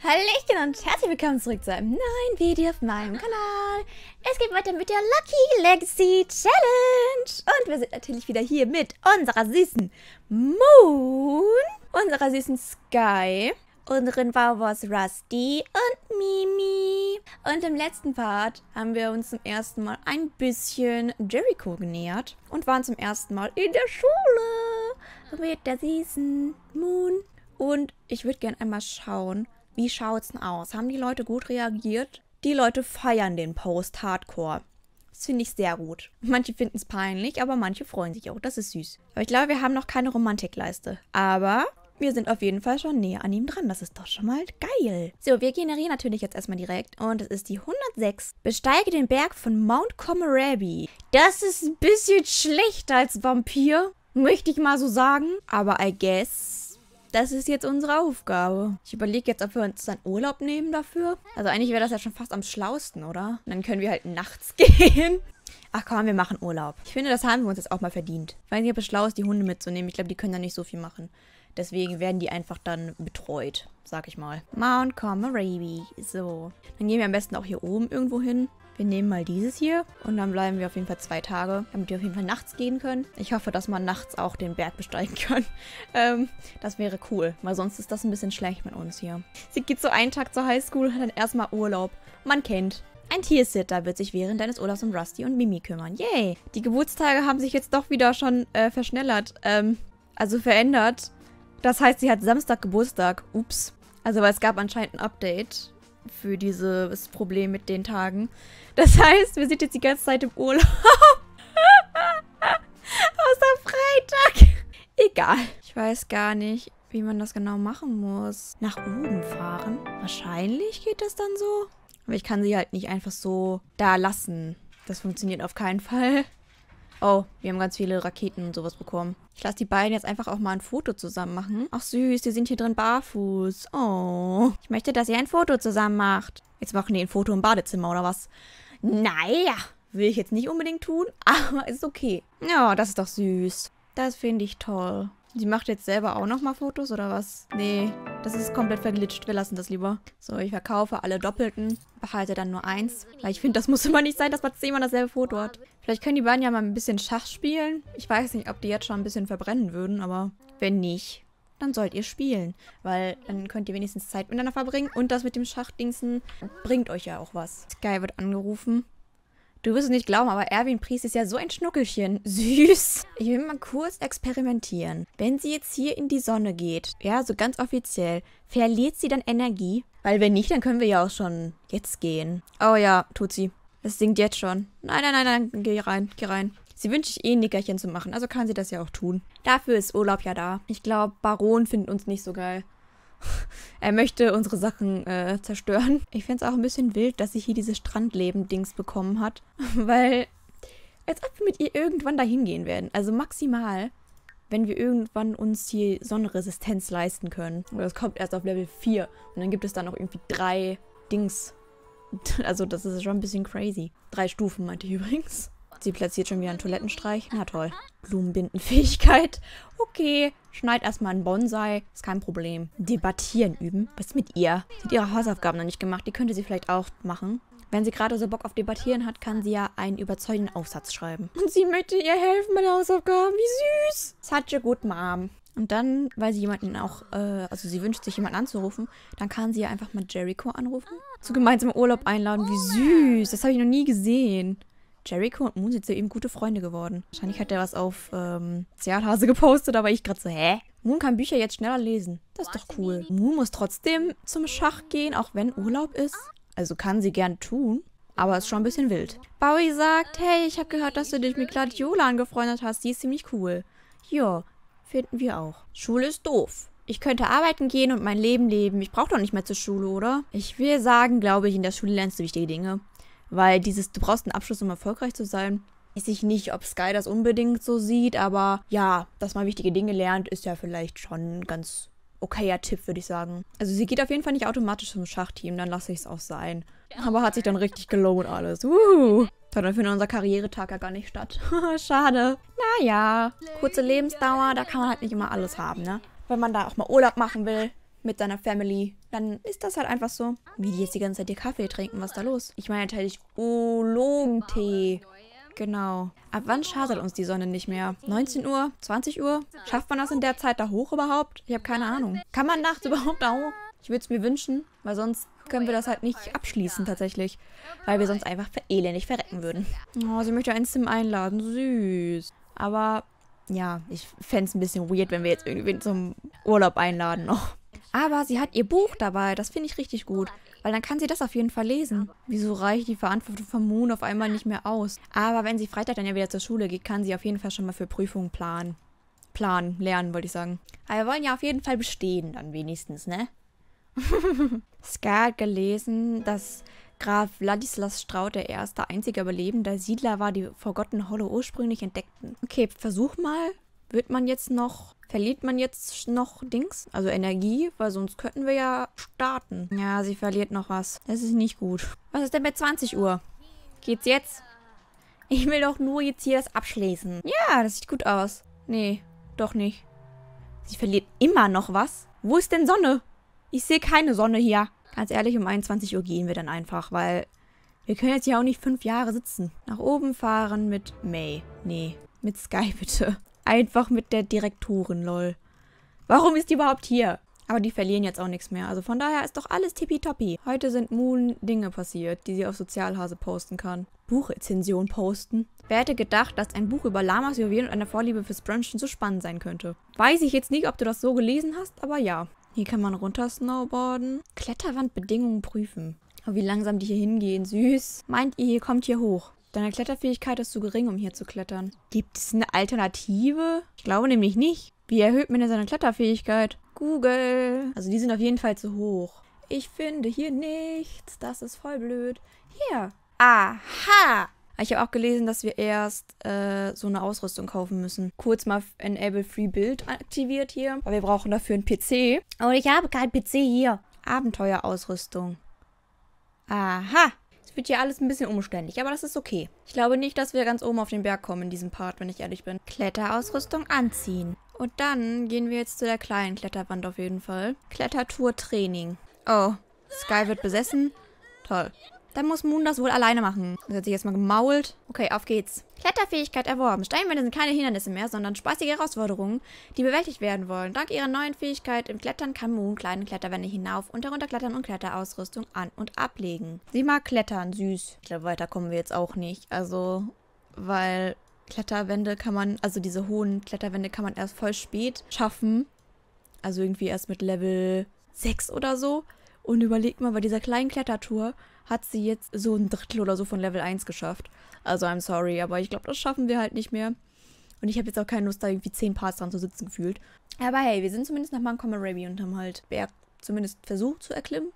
Hallöchen und herzlich willkommen zurück zu einem neuen Video auf meinem Kanal. Es geht weiter mit der Lucky Legacy Challenge. Und wir sind natürlich wieder hier mit unserer süßen Moon, unserer süßen Sky, unseren Bauboss Rusty und Mimi. Und im letzten Part haben wir uns zum ersten Mal ein bisschen Jericho genähert und waren zum ersten Mal in der Schule mit der süßen Moon. Und ich würde gerne einmal schauen, wie schaut's denn aus? Haben die Leute gut reagiert? Die Leute feiern den Post hardcore. Das finde ich sehr gut. Manche finden es peinlich, aber manche freuen sich auch. Das ist süß. Aber ich glaube, wir haben noch keine Romantikleiste. Aber wir sind auf jeden Fall schon näher an ihm dran. Das ist doch schon mal geil. So, wir generieren natürlich jetzt erstmal direkt. Und es ist die 106. Besteige den Berg von Mount Komorebi. Das ist ein bisschen schlechter als Vampir. Möchte ich mal so sagen. Aber I guess, das ist jetzt unsere Aufgabe. Ich überlege jetzt, ob wir uns dann Urlaub nehmen dafür. Also eigentlich wäre das ja schon fast am schlausten, oder? Und dann können wir halt nachts gehen. Ach komm, wir machen Urlaub. Ich finde, das haben wir uns jetzt auch mal verdient. Ich weiß nicht, ob es schlau ist, die Hunde mitzunehmen. Ich glaube, die können da nicht so viel machen. Deswegen werden die einfach dann betreut, sag ich mal. Mount Komorebi. So. Dann gehen wir am besten auch hier oben irgendwo hin. Wir nehmen mal dieses hier und dann bleiben wir auf jeden Fall 2 Tage, damit wir auf jeden Fall nachts gehen können. Ich hoffe, dass man nachts auch den Berg besteigen kann. Das wäre cool, weil sonst ist das ein bisschen schlecht mit uns hier. Sie geht so einen Tag zur Highschool, hat dann erstmal Urlaub. Man kennt. Ein Tiersitter wird sich während deines Urlaubs um Rusty und Mimi kümmern. Yay! Die Geburtstage haben sich jetzt doch wieder schon verschnellert. Also verändert. Das heißt, sie hat Samstag Geburtstag. Ups. Also, weil es gab anscheinend ein Update für dieses Problem mit den Tagen. Das heißt, wir sind jetzt die ganze Zeit im Urlaub. Außer Freitag. Egal. Ich weiß gar nicht, wie man das genau machen muss. Nach oben fahren? Wahrscheinlich geht das dann so. Aber ich kann sie halt nicht einfach so da lassen. Das funktioniert auf keinen Fall. Oh, wir haben ganz viele Raketen und sowas bekommen. Ich lasse die beiden jetzt einfach auch mal ein Foto zusammen machen. Ach süß, die sind hier drin barfuß. Oh, ich möchte, dass ihr ein Foto zusammen macht. Jetzt machen die ein Foto im Badezimmer oder was? Naja, will ich jetzt nicht unbedingt tun, aber ist okay. Ja, das ist doch süß. Das finde ich toll. Die macht jetzt selber auch nochmal Fotos oder was? Nee, das ist komplett verglitscht. Wir lassen das lieber. So, ich verkaufe alle Doppelten. Behalte dann nur 1. Weil ich finde, das muss immer nicht sein, dass man 10-mal dasselbe Foto hat. Vielleicht können die beiden ja mal ein bisschen Schach spielen. Ich weiß nicht, ob die jetzt schon ein bisschen verbrennen würden, aber wenn nicht, dann sollt ihr spielen. Weil dann könnt ihr wenigstens Zeit miteinander verbringen. Und das mit dem Schachdingsen bringt euch ja auch was. Sky wird angerufen. Du wirst es nicht glauben, aber Erwin Priest ist ja so ein Schnuckelchen. Süß. Ich will mal kurz experimentieren. Wenn sie jetzt hier in die Sonne geht, ja, so ganz offiziell, verliert sie dann Energie? Weil wenn nicht, dann können wir ja auch schon jetzt gehen. Oh ja, tut sie. Es singt jetzt schon. Nein, nein, nein, nein, geh rein, geh rein. Sie wünscht sich eh ein Nickerchen zu machen, also kann sie das ja auch tun. Dafür ist Urlaub ja da. Ich glaube, Baron findet uns nicht so geil. Er möchte unsere Sachen zerstören. Ich finde es auch ein bisschen wild, dass sie hier diese Strandleben-Dings bekommen hat. Weil, als ob wir mit ihr irgendwann dahin gehen werden. Also maximal, wenn wir irgendwann uns hier Sonnenresistenz leisten können. Und das kommt erst auf Level 4. Und dann gibt es da noch irgendwie 3 Dings. Also das ist schon ein bisschen crazy. 3 Stufen meinte ich übrigens. Sie platziert schon wieder einen Toilettenstreich. Na toll. Blumenbindenfähigkeit. Okay. Schneid erstmal einen Bonsai. Ist kein Problem. Debattieren üben. Was ist mit ihr? Sie hat ihre Hausaufgaben noch nicht gemacht. Die könnte sie vielleicht auch machen. Wenn sie gerade so Bock auf Debattieren hat, kann sie ja einen überzeugenden Aufsatz schreiben. Und sie möchte ihr helfen bei den Hausaufgaben. Wie süß. Such a good mom. Und dann, weil sie jemanden auch, also sie wünscht sich jemanden anzurufen, dann kann sie ja einfach mal Jericho anrufen. Zu gemeinsamen Urlaub einladen. Wie süß. Das habe ich noch nie gesehen. Jericho und Moon sind so eben gute Freunde geworden. Wahrscheinlich hat er was auf Zerhase gepostet, aber ich gerade so, hä? Moon kann Bücher jetzt schneller lesen. Das ist doch cool. Moon muss trotzdem zum Schach gehen, auch wenn Urlaub ist. Also kann sie gern tun, aber ist schon ein bisschen wild. Bowie sagt, hey, ich habe gehört, dass du dich mit Gladiola angefreundet hast. Die ist ziemlich cool. Ja, finden wir auch. Schule ist doof. Ich könnte arbeiten gehen und mein Leben leben. Ich brauche doch nicht mehr zur Schule, oder? Ich will sagen, glaube ich, in der Schule lernst du wichtige Dinge. Weil dieses, du brauchst einen Abschluss, um erfolgreich zu sein. Weiß ich nicht, ob Sky das unbedingt so sieht, aber ja, dass man wichtige Dinge lernt, ist ja vielleicht schon ein ganz okayer Tipp, würde ich sagen. Also sie geht auf jeden Fall nicht automatisch zum Schachteam, dann lasse ich es auch sein. Aber hat sich dann richtig gelohnt alles. Dann findet unser Karrieretag ja gar nicht statt. Schade. Naja, kurze Lebensdauer, da kann man halt nicht immer alles haben, ne? Wenn man da auch mal Urlaub machen will mit seiner Family, dann ist das halt einfach so. Wie die jetzt die ganze Zeit ihr Kaffee trinken, was ist da los? Ich meine natürlich Oolong-Tee. Genau. Ab wann schadet uns die Sonne nicht mehr? 19 Uhr? 20 Uhr? Schafft man das in der Zeit da hoch überhaupt? Ich habe keine Ahnung. Kann man nachts überhaupt da hoch? Ich würde es mir wünschen, weil sonst können wir das halt nicht abschließen tatsächlich. Weil wir sonst einfach elendig verrecken würden. Oh, sie möchte eins zum Einladen. Süß. Aber ja, ich fände es ein bisschen weird, wenn wir jetzt irgendwie zum Urlaub einladen noch. Aber sie hat ihr Buch dabei. Das finde ich richtig gut. Weil dann kann sie das auf jeden Fall lesen. Wieso reicht die Verantwortung von Moon auf einmal nicht mehr aus? Aber wenn sie Freitag dann ja wieder zur Schule geht, kann sie auf jeden Fall schon mal für Prüfungen planen. Lernen, wollte ich sagen. Aber wir wollen ja auf jeden Fall bestehen dann wenigstens, ne? Scar hat gelesen, dass Graf Wladislas Strauß der erste einzige Überlebende Siedler war, die Forgotten Hollow ursprünglich entdeckten. Okay, versuch mal. Verliert man jetzt noch Dings? Also Energie, weil sonst könnten wir ja starten. Ja, sie verliert noch was. Das ist nicht gut. Was ist denn bei 20 Uhr? Geht's jetzt? Ich will doch nur jetzt hier das abschließen. Ja, das sieht gut aus. Nee, doch nicht. Sie verliert immer noch was? Wo ist denn Sonne? Ich sehe keine Sonne hier. Ganz ehrlich, um 21 Uhr gehen wir dann einfach, weil wir können jetzt ja auch nicht 5 Jahre sitzen. Nach oben fahren mit May. Nee, mit Sky bitte. Einfach mit der Direktorin, lol. Warum ist die überhaupt hier? Aber die verlieren jetzt auch nichts mehr. Also von daher ist doch alles tippitoppi. Heute sind Moon Dinge passiert, die sie auf Sozialhase posten kann. Buchrezension posten. Wer hätte gedacht, dass ein Buch über Lamas, Juwelen und eine Vorliebe fürs Brunchen so spannend sein könnte? Weiß ich jetzt nicht, ob du das so gelesen hast, aber ja. Hier kann man runter snowboarden. Kletterwandbedingungen prüfen. Oh, wie langsam die hier hingehen. Süß. Meint ihr, ihr kommt hier hoch? Deine Kletterfähigkeit ist zu gering, um hier zu klettern. Gibt es eine Alternative? Ich glaube nämlich nicht. Wie erhöht man denn seine Kletterfähigkeit? Google. Also die sind auf jeden Fall zu hoch. Ich finde hier nichts. Das ist voll blöd. Hier. Aha. Ich habe auch gelesen, dass wir erst so eine Ausrüstung kaufen müssen. Kurz mal Enable Free Build aktiviert hier. Aber wir brauchen dafür einen PC. Und ich habe keinen PC hier. Abenteuerausrüstung. Aha. Es wird hier alles ein bisschen umständlich, aber das ist okay. Ich glaube nicht, dass wir ganz oben auf den Berg kommen in diesem Part, wenn ich ehrlich bin. Kletterausrüstung anziehen. Und dann gehen wir jetzt zu der kleinen Kletterwand auf jeden Fall. Klettertour Training. Oh, Sky wird besessen. Toll. Dann muss Moon das wohl alleine machen. Das hat sich erstmal gemault. Okay, auf geht's. Kletterfähigkeit erworben. Steinwände sind keine Hindernisse mehr, sondern spaßige Herausforderungen, die bewältigt werden wollen. Dank ihrer neuen Fähigkeit im Klettern kann Moon kleine Kletterwände hinauf und herunter klettern und Kletterausrüstung an- und ablegen. Sie mag klettern, süß. Ich glaube, weiter kommen wir jetzt auch nicht. Also, weil Kletterwände kann man, also diese hohen Kletterwände kann man erst voll spät schaffen. Also irgendwie erst mit Level 6 oder so. Und überlegt mal, bei dieser kleinen Klettertour hat sie jetzt so ein Drittel oder so von Level 1 geschafft. Also I'm sorry, aber ich glaube, das schaffen wir halt nicht mehr. Und ich habe jetzt auch keine Lust, da irgendwie 10 Parts dran zu sitzen gefühlt. Aber hey, wir sind zumindest nach Mount Komorebi und haben halt Berg zumindest versucht zu erklimmen.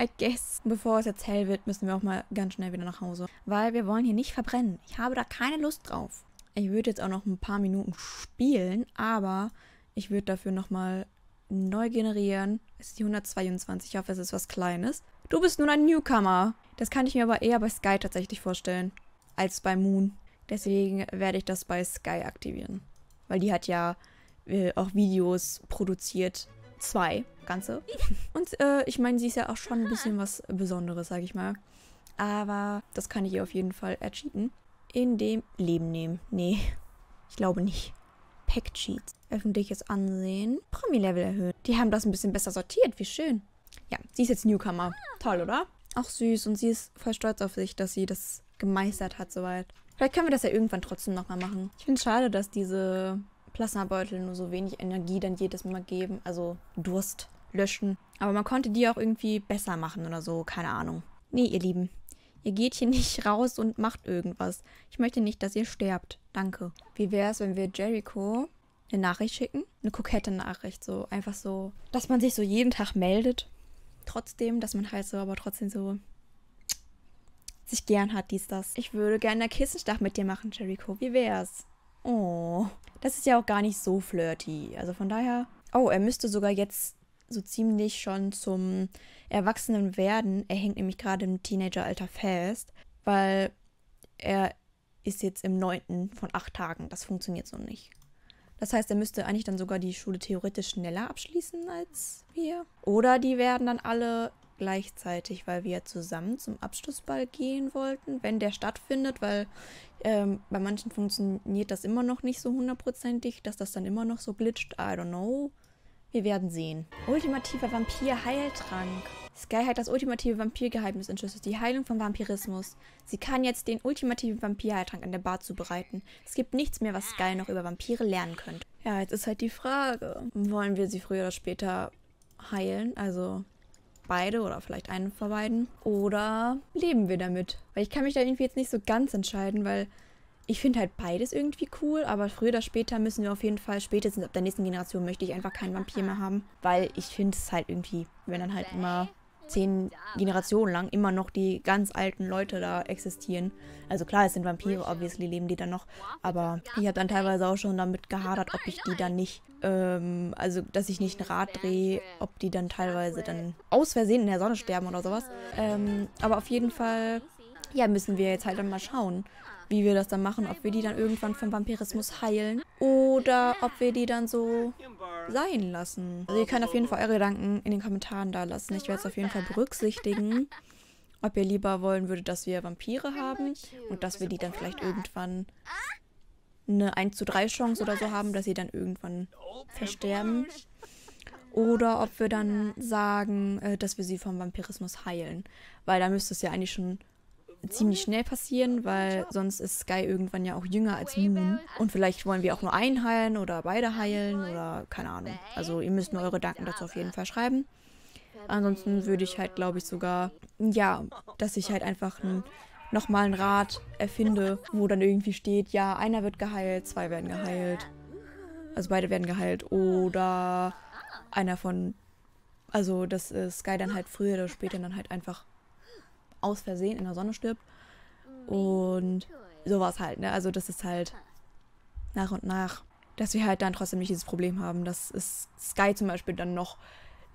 I guess. Bevor es jetzt hell wird, müssen wir auch mal ganz schnell wieder nach Hause. Weil wir wollen hier nicht verbrennen. Ich habe da keine Lust drauf. Ich würde jetzt auch noch ein paar Minuten spielen, aber ich würde dafür nochmal neu generieren. Es ist die 122. Ich hoffe, es ist was Kleines. Du bist nun ein Newcomer. Das kann ich mir aber eher bei Sky tatsächlich vorstellen. Als bei Moon. Deswegen werde ich das bei Sky aktivieren. Weil die hat ja auch Videos produziert. 2 ganze. Und ich meine, sie ist ja auch schon ein bisschen was Besonderes, sage ich mal. Aber das kann ich ihr auf jeden Fall ercheaten. In dem Leben nehmen. Nee, ich glaube nicht. Pack-Cheats. Öffentliches Ansehen. Promi-Level erhöht. Die haben das ein bisschen besser sortiert. Wie schön. Ja, sie ist jetzt Newcomer. Toll, oder? Auch süß. Und sie ist voll stolz auf sich, dass sie das gemeistert hat soweit. Vielleicht können wir das ja irgendwann trotzdem nochmal machen. Ich finde es schade, dass diese Plasmabeutel nur so wenig Energie dann jedes Mal geben. Also Durst löschen. Aber man konnte die auch irgendwie besser machen oder so. Keine Ahnung. Nee, ihr Lieben. Ihr geht hier nicht raus und macht irgendwas. Ich möchte nicht, dass ihr sterbt. Danke. Wie wäre es, wenn wir Jericho eine Nachricht schicken? Eine kokette Nachricht, so einfach so, dass man sich so jeden Tag meldet. Trotzdem, dass man halt so, aber trotzdem so sich gern hat, dies, das. Ich würde gerne einen Kissenstach mit dir machen, Jericho. Wie wär's? Oh, das ist ja auch gar nicht so flirty. Also von daher... Oh, er müsste sogar jetzt so ziemlich schon zum Erwachsenen werden. Er hängt nämlich gerade im Teenageralter fest, weil er ist jetzt im 9. von 8 Tagen. Das funktioniert so nicht. Das heißt, er müsste eigentlich dann sogar die Schule theoretisch schneller abschließen als wir. Oder die werden dann alle gleichzeitig, weil wir zusammen zum Abschlussball gehen wollten, wenn der stattfindet, weil bei manchen funktioniert das immer noch nicht so hundertprozentig, dass das dann immer noch so glitscht. I don't know. Wir werden sehen. Ultimativer Vampir-Heiltrank. Sky hat das ultimative Vampirgeheimnis entschlüsselt, die Heilung vom Vampirismus. Sie kann jetzt den ultimativen Vampirheiltrank an der Bar zubereiten. Es gibt nichts mehr, was Sky noch über Vampire lernen könnte. Ja, jetzt ist halt die Frage, wollen wir sie früher oder später heilen? Also beide oder vielleicht einen von beiden. Oder leben wir damit? Weil ich kann mich da irgendwie jetzt nicht so ganz entscheiden, weil ich finde halt beides irgendwie cool, aber früher oder später müssen wir auf jeden Fall, spätestens ab der nächsten Generation möchte ich einfach keinen Vampir mehr haben, weil ich finde es halt irgendwie, wenn dann halt immer 10 Generationen lang immer noch die ganz alten Leute da existieren. Also klar, es sind Vampire, obviously leben die dann noch, aber ich habe dann teilweise auch schon damit gehadert, ob ich die dann nicht, also dass ich nicht ein Rad drehe, ob die dann teilweise dann aus Versehen in der Sonne sterben oder sowas. Aber auf jeden Fall, ja, müssen wir jetzt halt dann mal schauen, wie wir das dann machen, ob wir die dann irgendwann vom Vampirismus heilen oder ob wir die dann so sein lassen. Also ihr könnt auf jeden Fall eure Gedanken in den Kommentaren da lassen. Ich werde es auf jeden Fall berücksichtigen, ob ihr lieber wollen würdet, dass wir Vampire haben und dass wir die dann vielleicht irgendwann eine 1:3 Chance oder so haben, dass sie dann irgendwann versterben. Oder ob wir dann sagen, dass wir sie vom Vampirismus heilen. Weil da müsste es ja eigentlich schon ziemlich schnell passieren, weil sonst ist Sky irgendwann ja auch jünger als Moon. Und vielleicht wollen wir auch nur einen heilen oder beide heilen oder keine Ahnung. Also ihr müsst nur eure Gedanken dazu auf jeden Fall schreiben. Ansonsten würde ich halt, glaube ich, sogar, ja, dass ich halt einfach nochmal ein Rad erfinde, wo dann irgendwie steht, ja, einer wird geheilt, zwei werden geheilt. Also beide werden geheilt oder einer von, also dass Sky dann halt früher oder später dann halt einfach aus Versehen in der Sonne stirbt und sowas halt, ne? Also das ist halt nach und nach, dass wir halt dann trotzdem nicht dieses Problem haben, dass Sky zum Beispiel dann noch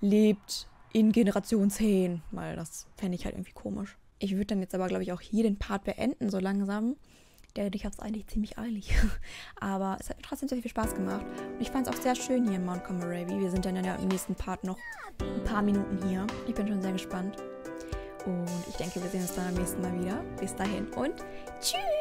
lebt in Generation 10, weil das fände ich halt irgendwie komisch. Ich würde dann jetzt aber, glaube ich, auch hier den Part beenden, so langsam. Ich habe es eigentlich ziemlich eilig, aber es hat mir trotzdem sehr viel Spaß gemacht und ich fand es auch sehr schön hier in Mount Komorebi. Wir sind dann ja im nächsten Part noch ein paar Minuten hier. Ich bin schon sehr gespannt. Und ich denke, wir sehen uns dann am nächsten Mal wieder. Bis dahin und tschüss!